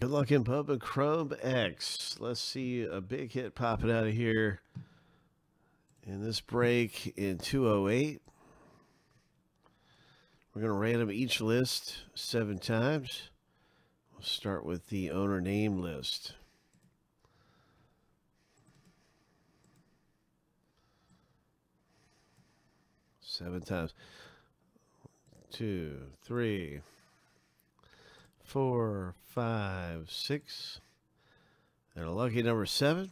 Good luck in Bubba Chrome X. Let's see a big hit popping out of here in this break in 208. We're going to random each list 7 times. We'll start with the owner name list. Seven times. 2, 3, 4, 5, 6. And a lucky number 7.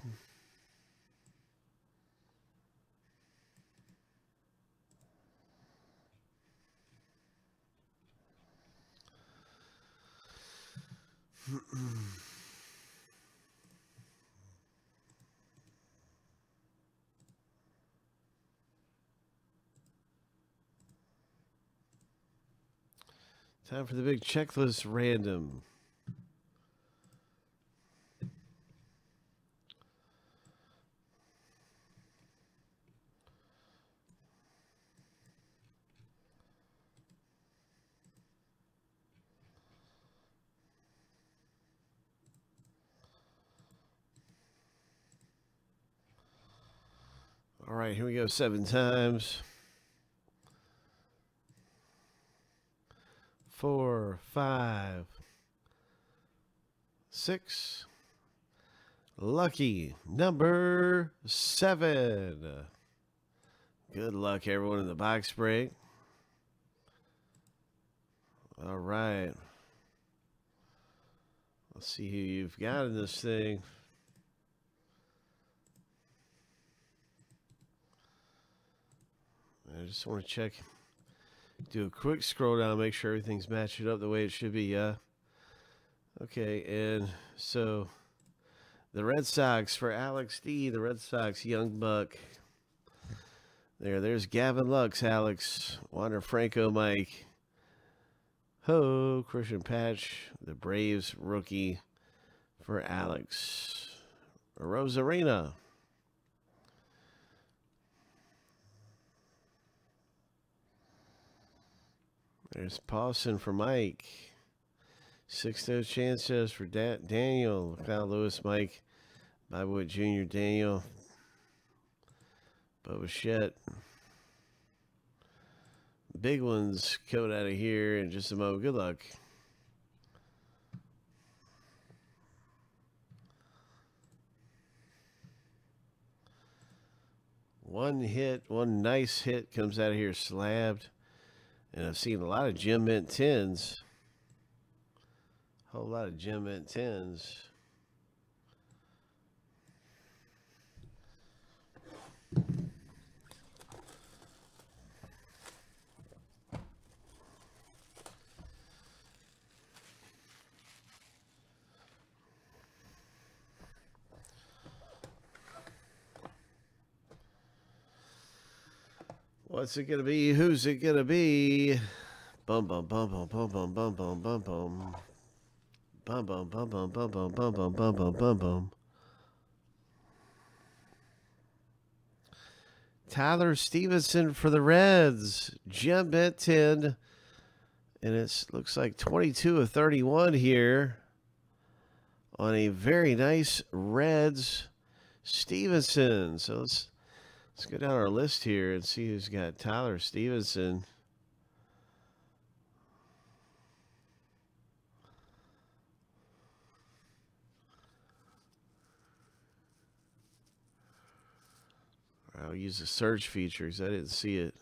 Time for the big checklist random. All right, here we go, 7 times. 4, 5, 6. Lucky number 7. Good luck, everyone, in the box break. All right. Let's see who you've got in this thing. I just want to check. Do a quick scroll down, make sure everything's matching up the way it should be. Okay, and so the Red Sox for Alex D, the Red Sox Young Buck. There's Gavin Lux, Alex, Wander Franco, Mike. Ho, Christian Pache, the Braves rookie for Alex. Rosarena. There's Paulson for Mike. 6-0 chances for Daniel. Kyle Lewis, Mike. Bobwood Jr., Daniel. Bubba Shett. Big ones coming out of here in just a moment. Good luck. One hit, one nice hit comes out of here slabbed. And I've seen a lot of gem mint 10s. A whole lot of gem mint 10s. What's it gonna be? Who's it gonna be? Bum bum bum bum bum bum bum bum bum bum bum bum bum bum bum bum bum bum bum bum bum bum. Tyler Stevenson for the Reds. Gem bet 10, and it looks like 22 of 31 here on a very nice Reds Stevenson. So let's go down our list here and see who's got Tyler Stevenson. I'll use the search features. I didn't see it.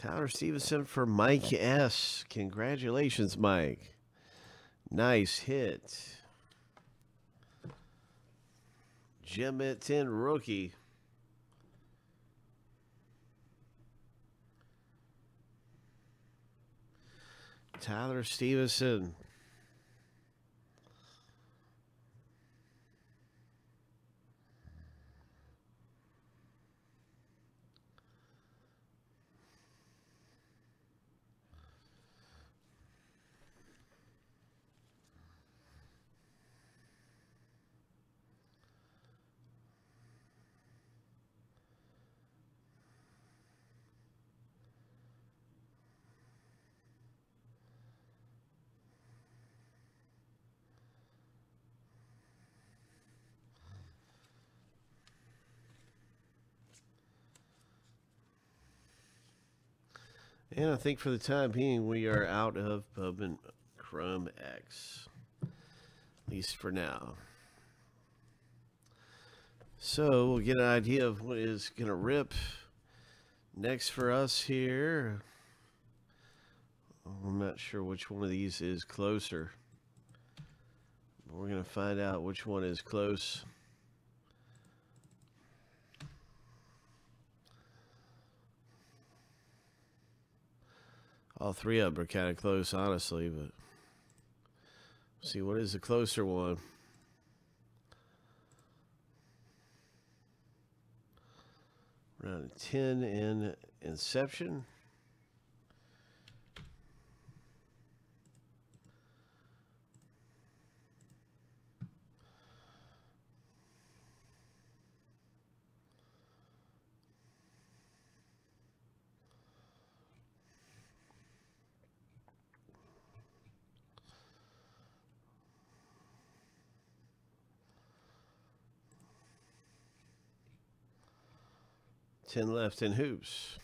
Tyler Stevenson for Mike S. Congratulations, Mike. Nice hit. Gem at 10 rookie. Tyler Stevenson. And I think for the time being, we are out of Bowman Chrome X, at least for now. So we'll get an idea of what is going to rip next for us here. I'm not sure which one of these is closer. We're going to find out which one is close. All three of them are kind of close, honestly, but let's see what is the closer one. Round 10 in Inception. Ten left in Hoops.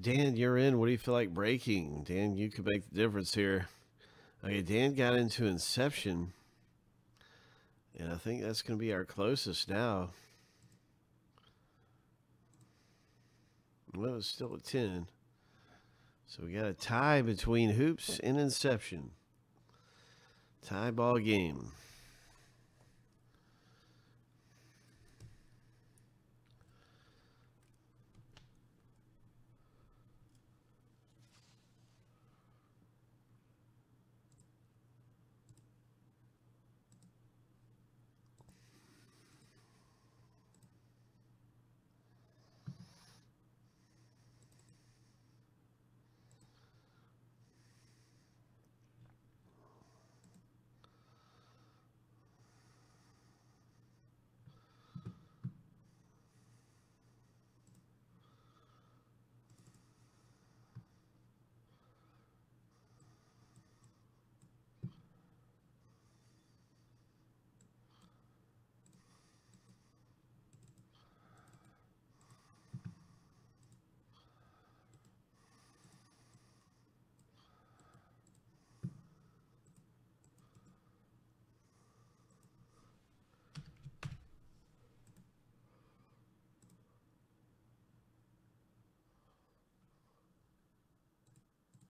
Dan, you're in. What do you feel like breaking? Dan, you could make the difference here. Okay, Dan got into Inception. And I think that's going to be our closest now. Well, it's still at 10. So we got a tie between Hoops and Inception. Tie ball game.